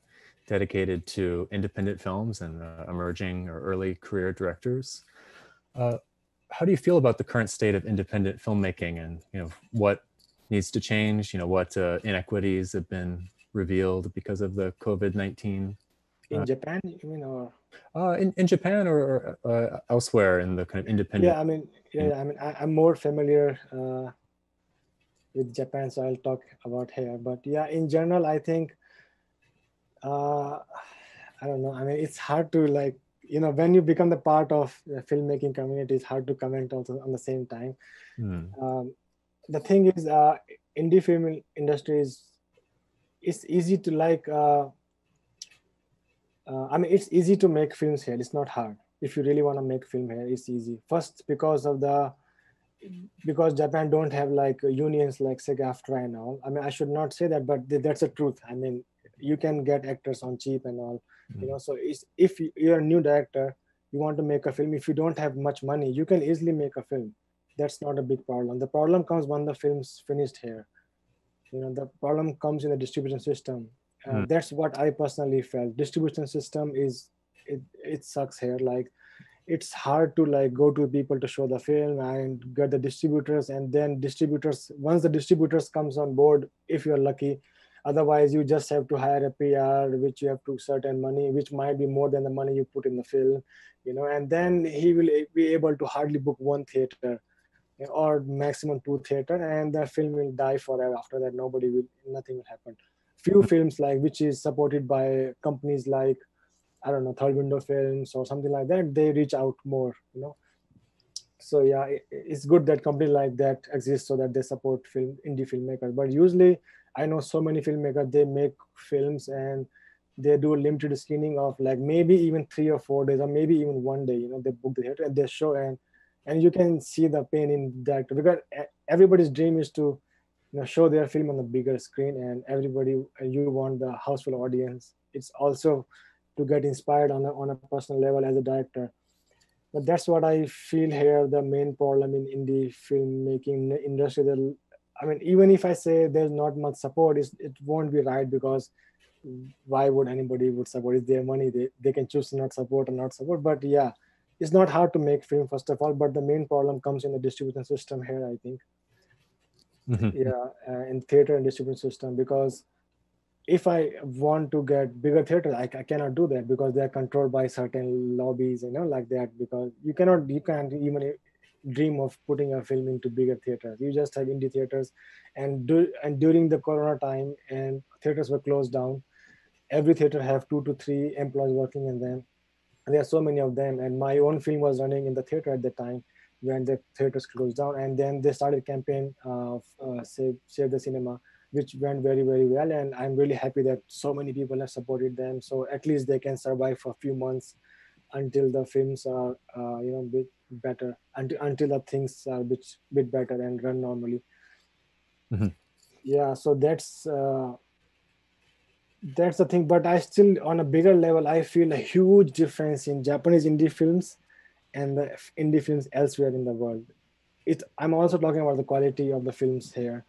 dedicated to independent films and emerging or early career directors. How do you feel about the current state of independent filmmaking, and, you know, what needs to change? You know, what inequities have been revealed because of the COVID-19? In Japan, you mean, or in Japan or elsewhere in the kind of independent? Yeah, I mean, I'm more familiar with Japan, so I'll talk about here. But yeah, in general, I think I don't know. I mean, it's hard to, like, you know, when you become the part of the filmmaking community, it's hard to comment also on the same time. Mm. The thing is, indie film industry is, it's easy to like, I mean, it's easy to make films here. It's not hard. If you really want to make film here, it's easy. First, because Japan don't have like unions like SAG-AFTRA and all. I mean, I should not say that, but that's the truth. I mean, you can get actors on cheap and all. You know, so it's, if you're a new director, you want to make a film, if you don't have much money, you can easily make a film. that's not a big problem. The problem comes when the film's finished here. You know, the problem comes in the distribution system. That's what I personally felt. Distribution system is, it sucks here. Like, it's hard to like go to people to show the film and get the distributors, and then distributors, once the distributors comes on board, if you're lucky, otherwise you just have to hire a PR, which you have to certain money, which might be more than the money you put in the film, you know, and then he will be able to hardly book one theater or maximum two theater, and the film will die forever. After that, nobody will, nothing will happen. Few films like, which is supported by companies like, I don't know, Third Window Films or something like that, they reach out more, you know. So yeah, it's good that companies like that exist so that they support film, indie filmmakers. But usually I know so many filmmakers, they make films and they do a limited screening of like maybe even 3 or 4 days, or maybe even one day, you know, they book the theater and they show, and you can see the pain in the actor, because everybody's dream is to, you know, show their film on the bigger screen, and everybody, you want the houseful audience. It's also to get inspired on a personal level as a director. But that's what I feel here, the main problem in indie filmmaking industry. That, I mean, even if I say there's not much support, it won't be right, because why would anybody would support? It's their money, they can choose to not support or not support. But yeah, it's not hard to make film, first of all, but the main problem comes in the distribution system here, I think. Mm-hmm. Yeah, in theater and distribution system, because if I want to get bigger theaters, I cannot do that, because they are controlled by certain lobbies, you know, like that, because you can't even dream of putting a film into bigger theaters. You just have indie theaters, and during the Corona time, and theaters were closed down, every theater have 2 to 3 employees working in them. There are so many of them, and my own film was running in the theater at the time when the theaters closed down, and then they started campaign of Save the Cinema, which went very, very well. And I'm really happy that so many people have supported them. So at least they can survive for a few months until the films are, you know, bit better, until the things are bit better and run normally. Mm-hmm. Yeah, so that's the thing. But I still, on a bigger level, I feel a huge difference in Japanese indie films and the indie films elsewhere in the world. I'm also talking about the quality of the films here,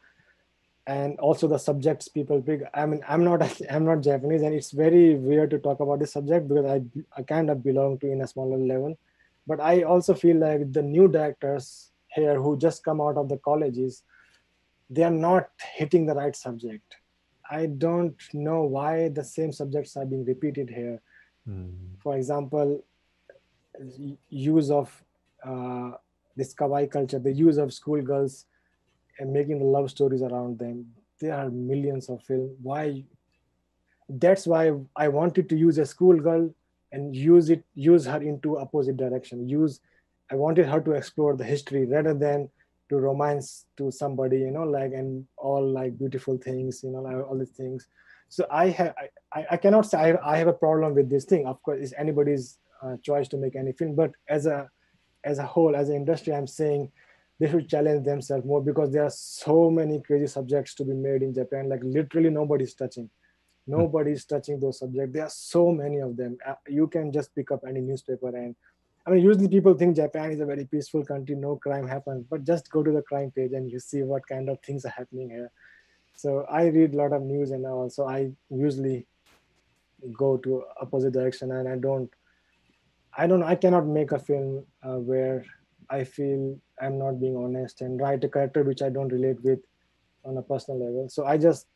and also the subjects people pick. I mean, I'm not Japanese, and it's very weird to talk about this subject, because I kind of belong to in a smaller level. But I also feel like the new directors here who just come out of the colleges, they are not hitting the right subject. I don't know why the same subjects are being repeated here. For example, use of this kawaii culture, the use of schoolgirls, and making the love stories around them. There are millions of films. Why? That's why I wanted to use a schoolgirl and use her into opposite direction. I wanted her to explore the history rather than to romance to somebody, you know, like, and all like beautiful things, you know, like, all these things. So I cannot say I have a problem with this thing. Of course, it's anybody's choice to make any film, but as a whole, as an industry, I'm saying they should challenge themselves more, because there are so many crazy subjects to be made in Japan. like literally nobody's touching those subjects. There are so many of them. You can just pick up any newspaper, and I mean, usually people think Japan is a very peaceful country, no crime happens, but just go to the crime page and you see what kind of things are happening here. So I read a lot of news and all, so I usually go to opposite direction, and I cannot make a film where I feel I'm not being honest and write a character which I don't relate with on a personal level. So I just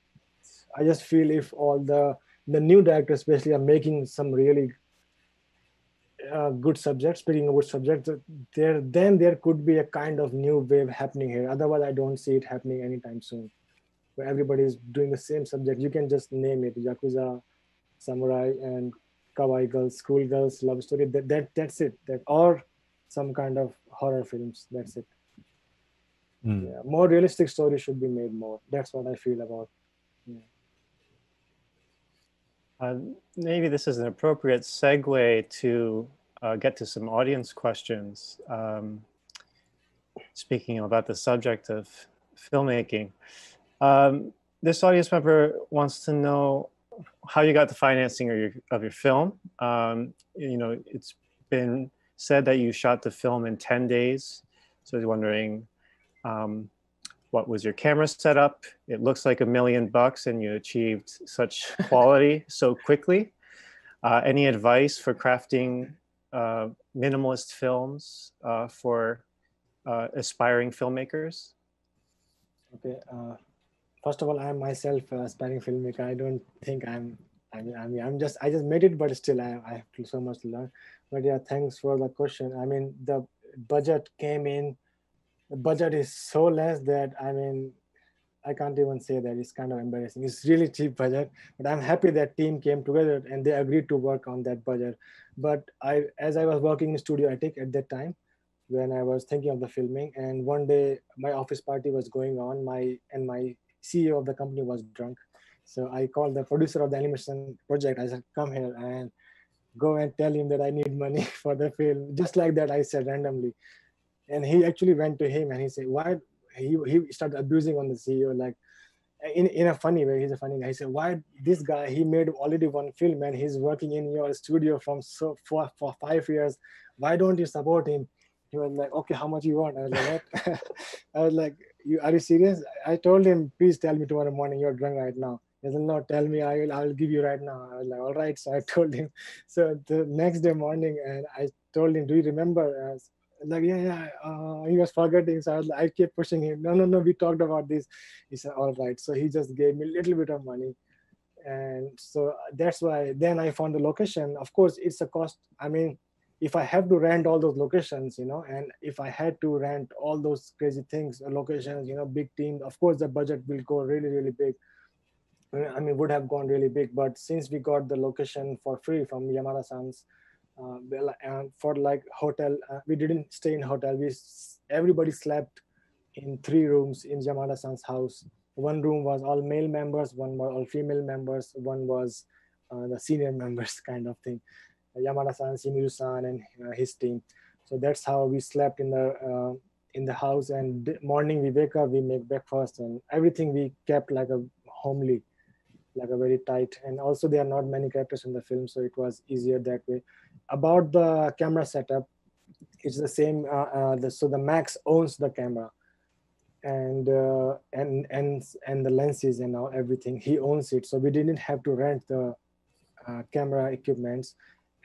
feel if all the new directors especially are making some really good subjects, speaking about subjects, there could be a kind of new wave happening here. Otherwise, I don't see it happening anytime soon, where everybody is doing the same subject. You can just name it: Yakuza, Samurai, and Kawaii girls, school girls, love story. That's it. Or some kind of horror films, that's it. Yeah, more realistic stories should be made more. That's what I feel about. Yeah. Maybe this is an appropriate segue to get to some audience questions. Speaking about the subject of filmmaking. This audience member wants to know how you got the financing of your film. You know, it's been said that you shot the film in 10 days. So I was wondering, what was your camera setup? It looks like $1 million and you achieved such quality so quickly. Any advice for crafting minimalist films for aspiring filmmakers? Okay, first of all, I am myself an aspiring filmmaker. I don't think I just made it, but still I have so much to learn. But yeah, thanks for the question. I mean, the budget came in. The budget is so less that, I mean, I can't even say that. It's kind of embarrassing. It's really cheap budget, but I'm happy that team came together and they agreed to work on that budget. But as I was working in Studio Attic at that time, when I was thinking of the filming, and one day my office party was going on, my CEO of the company was drunk. So I called the producer of the animation project. I said, come here and go and tell him that I need money for the film. Just like that, I said randomly. And he actually went to him and he said, why? He started abusing on the CEO, like in a funny way. He's a funny guy. He said, why this guy, he made already one film and he's working in your studio for 5 years. Why don't you support him? He was like, okay, how much you want? I was like, what? I was like, are you serious? I told him, please tell me tomorrow morning, you're drunk right now. He said, no, tell me, I'll give you right now. I was like, all right. So I told him. So the next day morning, and I told him, do you remember? Like, yeah, he was forgetting. So I kept pushing him. No, we talked about this. He said, all right. So he just gave me a little bit of money. And so that's why then I found the location. Of course, it's a cost. I mean, if I have to rent all those locations, you know, and if I had to rent all those crazy things, locations, you know, big team, of course, the budget will go really, really big. I mean, would have gone really big. But since we got the location for free from Yamada-san's, and for like hotel, we didn't stay in hotel. Everybody slept in 3 rooms in Yamada-san's house. One room was all male members, one was all female members, one was the senior members kind of thing. Yamada-san, Shimizu-san, and his team. So that's how we slept in the house. And morning we wake up, we make breakfast, and everything we kept like a homely, like a very tight. And also there are not many characters in the film, so it was easier that way. About the camera setup, it's the same. So the Max owns the camera, and the lenses and all, everything. He owns it, so we didn't have to rent the camera equipments.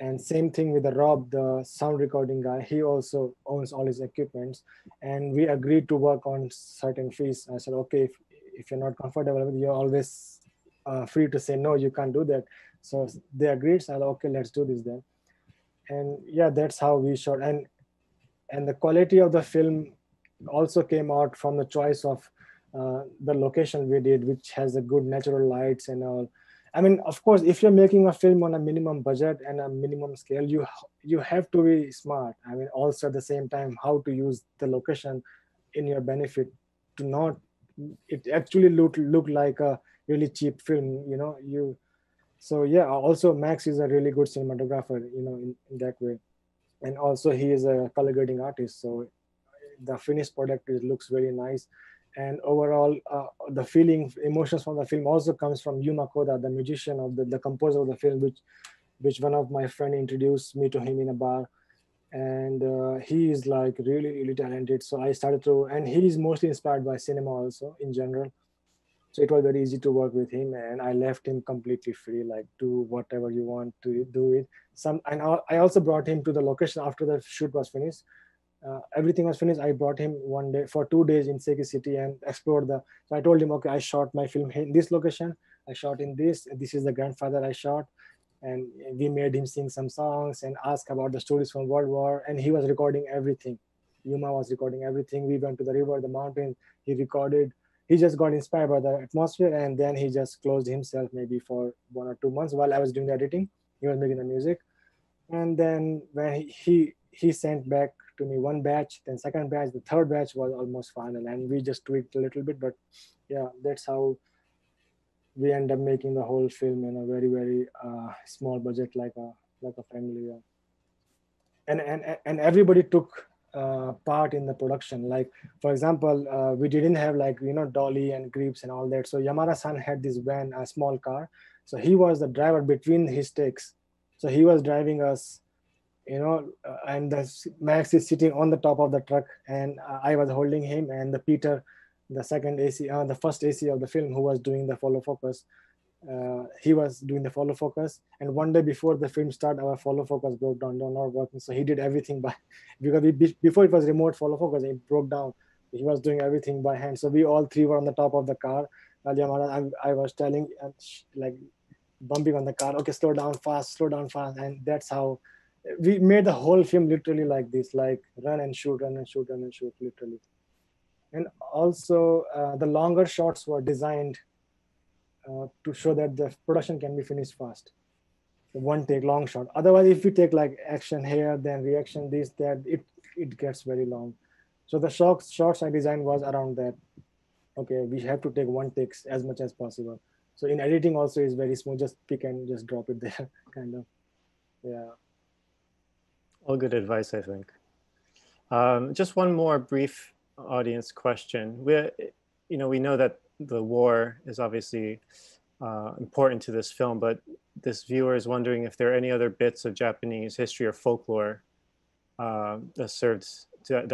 And same thing with the Rob, the sound recording guy. He also owns all his equipments, and we agreed to work on certain fees. I said, okay, if you're not comfortable with, you're always free to say no. You can't do that. So they agreed. So I said, okay, let's do this then. And yeah, that's how we shot. And the quality of the film also came out from the choice of the location we did, which has a good natural lights and all. I mean, of course, if you're making a film on a minimum budget and a minimum scale, you have to be smart. I mean, also at the same time, how to use the location in your benefit to not it actually look like a really cheap film, you know, So yeah, also Max is a really good cinematographer, you know, in that way. And also he is a color grading artist. So the finished product looks very nice. And overall, the feeling, emotions from the film also comes from Yuma Koda, the musician of the composer of the film, which one of my friends introduced me to him in a bar. And he is like really, really talented. So I started to, and he is mostly inspired by cinema also in general. So it was very easy to work with him, and I left him completely free, like do whatever you want to do it. And I also brought him to the location after the shoot was finished. Everything was finished. I brought him one day for 2 days in Seki City and explored the. So I told him, okay, I shot my film in this location. I shot in this. This is the grandfather I shot, and we made him sing some songs and ask about the stories from World War. And he was recording everything. Yuma was recording everything. We went to the river, the mountain. He recorded. He just got inspired by the atmosphere, and then he just closed himself maybe for 1 or 2 months while I was doing the editing. He was making the music. And then when he sent back to me one batch, then second batch, the third batch was almost final, and we just tweaked a little bit. But yeah, that's how we end up making the whole film in a very, very small budget, like a family. Yeah. And everybody took part in the production. Like, for example, we didn't have, like, you know, dolly and grips and all that. So Yamada-san had this van, a small car. So he was the driver between his takes. So he was driving us you know, and the Max is sitting on the top of the truck, and I was holding him, and the Peter, the second AC, the first AC of the film, who was doing the follow focus, he was doing the follow focus. And one day before the film started, our follow focus broke down, not working. So he did everything by, because before it was remote follow focus, it broke down. He was doing everything by hand. So we all three were on the top of the car. I was telling, like, bumping on the car, okay, slow down fast. And that's how we made the whole film literally like this, like run and shoot, run and shoot, run and shoot, literally. And also the longer shots were designed to show that the production can be finished fast. The one take long shot. Otherwise, if you take like action here, then reaction, this, that, it gets very long. So the shots I designed was around that. Okay, we have to take one takes as much as possible. So in editing also is very smooth, just pick and just drop it there, kind of, yeah. All good advice, I think. Just one more brief audience question. We know that the war is obviously important to this film, but this viewer is wondering if there are any other bits of Japanese history or folklore that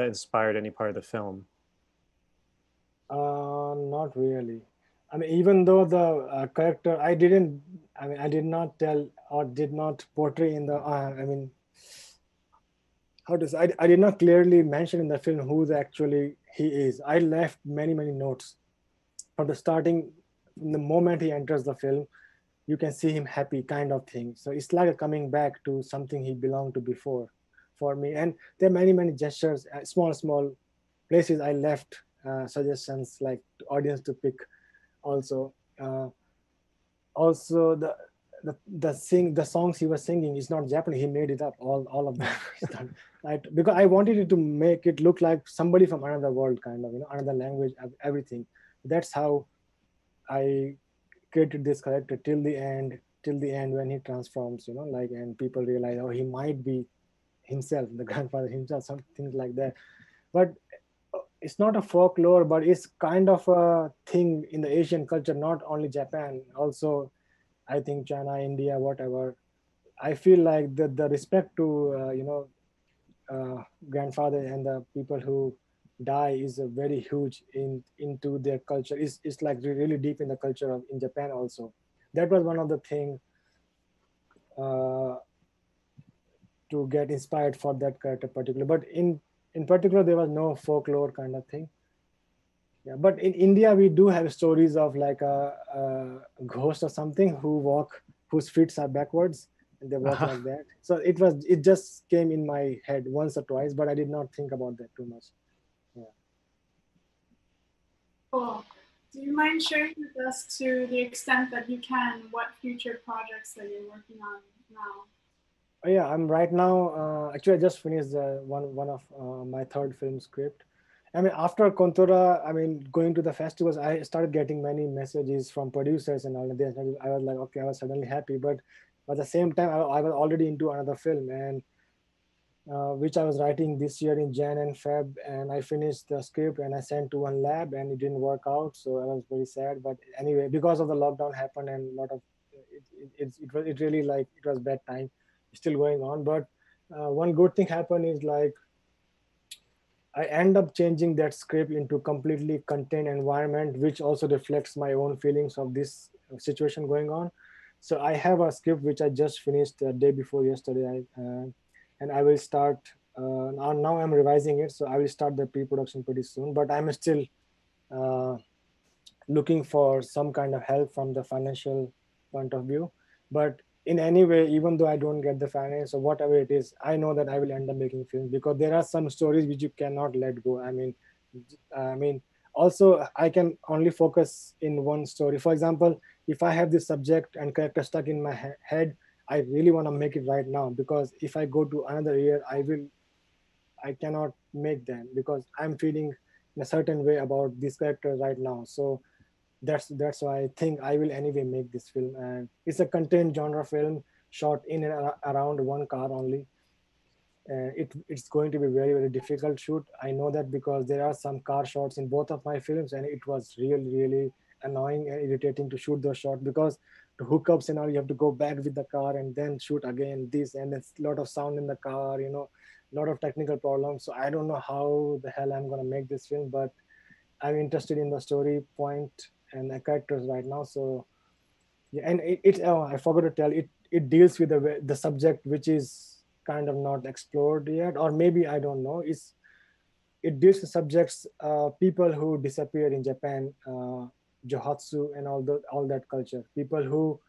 inspired any part of the film. Not really. I mean, even though the character, I did not tell or did not portray in the, I did not clearly mention in the film who actually he is. I left many, many notes. From the starting, from the moment he enters the film, you can see him happy, kind of thing. So it's like a coming back to something he belonged to before for me. And there are many, many gestures, small places I left suggestions like audience to pick. Also, the songs he was singing is not Japanese. He made it up, all of them. Right? Because I wanted it to make it look like somebody from another world, kind of, you know, another language, everything. That's how I created this character till the end when he transforms, you know, like, and people realize, oh, he might be himself, the grandfather himself, some things like that. But it's not a folklore, but it's kind of a thing in the Asian culture, not only Japan, also I think China, India, whatever. I feel like the respect to, grandfather and the people who die is a very huge into their culture. It's like really deep in the culture in Japan also. That was one of the things to get inspired for that character particular. But in particular, there was no folklore kind of thing. Yeah, but in India, we do have stories of like a ghost or something whose feet are backwards, and they walk like that. So it just came in my head once or twice, but I did not think about that too much. Yeah. Cool. Do you mind sharing with us, to the extent that you can, what future projects that you're working on now? Yeah, I'm right now, actually I just finished one of my third film script. I mean, after Kontora, I mean, going to the festivals, I started getting many messages from producers and all of this. I was like, okay, I was suddenly happy, but at the same time, I was already into another film, and which I was writing this year in Jan and Feb, and I finished the script and I sent to one lab and it didn't work out. So I was very sad, but anyway, because of the lockdown happened and a lot of, it really, like, it was bad time. Still going on, but one good thing happened is, like, I end up changing that script into completely contained environment, which also reflects my own feelings of this situation going on. So I have a script which I just finished the day before yesterday, and I will start, now I'm revising it, so I will start the pre-production pretty soon, but I'm still looking for some kind of help from the financial point of view. But in any way, even though I don't get the finance or whatever it is, I know that I will end up making films, because there are some stories which you cannot let go. I mean, also I can only focus in one story. For example, if I have this subject and character stuck in my head, I really want to make it right now, because if I go to another year, I cannot make them, because I'm feeling in a certain way about this character right now. So that's why I think I will anyway make this film. And it's a contained genre film shot in and around one car only. And it's going to be very, very difficult shoot. I know that, because there are some car shots in both of my films, and it was really, really annoying and irritating to shoot those shots, because hookups and all, you have to go back with the car and then shoot again this, and it's a lot of sound in the car, you know, a lot of technical problems. So I don't know how the hell I'm going to make this film, but I'm interested in the story point and the characters right now. So yeah, and oh, I forgot to tell, it deals with the subject which is kind of not explored yet, or maybe, I don't know. It deals with subjects, people who disappeared in Japan, Johatsu and all that culture. People who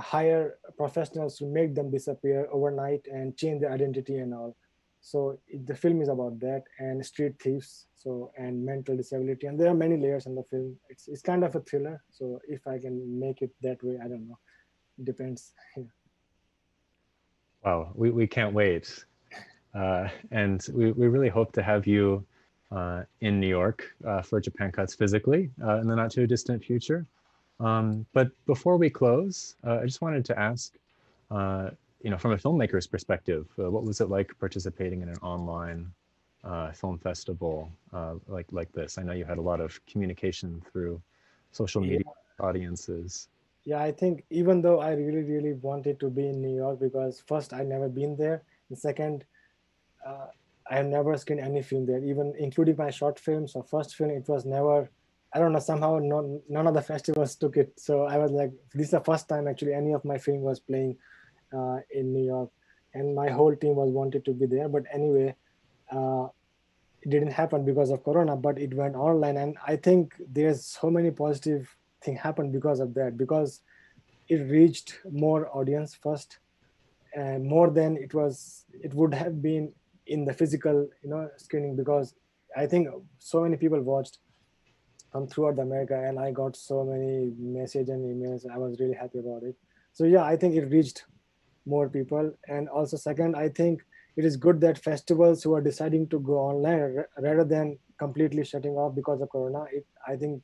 hire professionals to make them disappear overnight and change their identity and all. So the film is about that, and street thieves, so, and mental disability, and there are many layers in the film. It's kind of a thriller. So if I can make it that way, I don't know. It depends. Yeah. Wow, we can't wait. And we really hope to have you in New York for Japan Cuts physically in the not too distant future. But before we close, I just wanted to ask, you know, from a filmmaker's perspective, what was it like participating in an online film festival like this? I know you had a lot of communication through social media audiences. Yeah, I think even though I really, really wanted to be in New York, because first, I'd never been there. And second, I have never screened any film there, even including my short film. So first film, it was never, I don't know, somehow none of the festivals took it. So I was like, this is the first time actually any of my film was playing in New York. And my whole team was wanted to be there. But anyway, it didn't happen because of Corona, but it went online. And I think there's so many positive thing happened because of that, because it reached more audience first, and more than it would have been in the physical, you know, screening, because I think so many people watched from throughout America, and I got so many messages and emails. I was really happy about it. So yeah, I think it reached more people. And also second, I think it is good that festivals who are deciding to go online rather than completely shutting off because of Corona, I think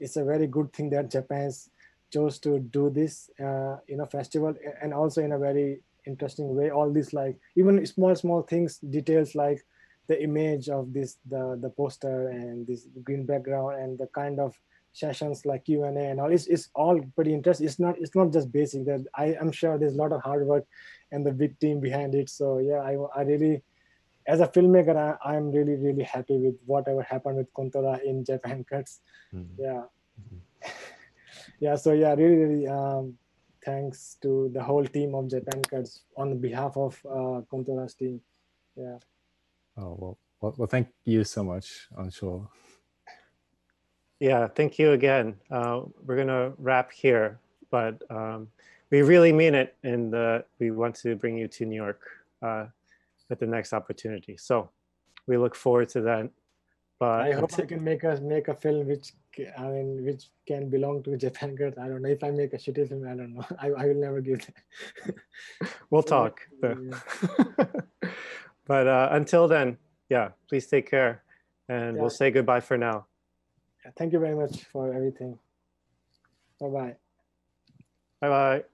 it's a very good thing that Japan's chose to do this, you know, festival, and also in a very interesting way. All these, like, even small things, details like the image of this, the poster and this green background and the kind of sessions like Q&A and all. It's all pretty interesting. It's not just basic. That I'm sure there's a lot of hard work and the big team behind it. So yeah, I really, as a filmmaker, I'm really, really happy with whatever happened with Kontora in Japan Cuts. Mm-hmm. Yeah. Mm-hmm. Yeah, so yeah, really, really thanks to the whole team of Japan Cuts on behalf of Kontora's team. Yeah. Oh, well, thank you so much, Anshul. Yeah, thank you again. We're going to wrap here, but we really mean it, and we want to bring you to New York at the next opportunity. So we look forward to that. But I hope I can make a film which can belong to Japan Cuts. I don't know if I make a shitty film. I don't know. I will never give that. We'll talk. But, yeah. But until then, yeah, please take care, and yeah, we'll say goodbye for now. Thank you very much for everything. Bye bye. Bye bye.